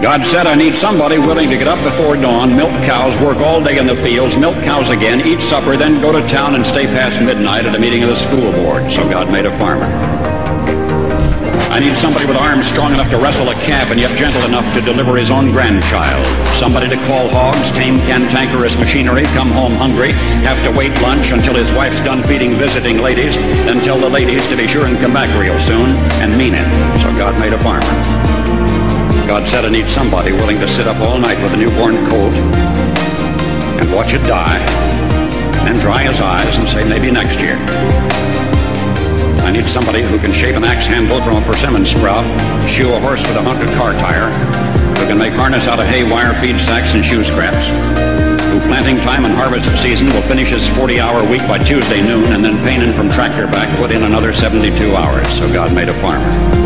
God said, I need somebody willing to get up before dawn, milk cows, work all day in the fields, milk cows again, eat supper, then go to town and stay past midnight at a meeting of the school board. So God made a farmer. I need somebody with arms strong enough to wrestle a calf and yet gentle enough to deliver his own grandchild. Somebody to call hogs, tame cantankerous machinery, come home hungry, have to wait lunch until his wife's done feeding visiting ladies, then tell the ladies to be sure and come back real soon, and mean it. So God made a farmer. God said, I need somebody willing to sit up all night with a newborn colt and watch it die, and dry his eyes and say, maybe next year. I need somebody who can shape an axe handle from a persimmon sprout, shoe a horse with a hunted car tire, who can make harness out of hay wire, feed sacks, and shoe scraps, who planting time and harvest season will finish his 40-hour week by Tuesday noon, and then Payne from tractor back put in another 72 hours. So God made a farmer.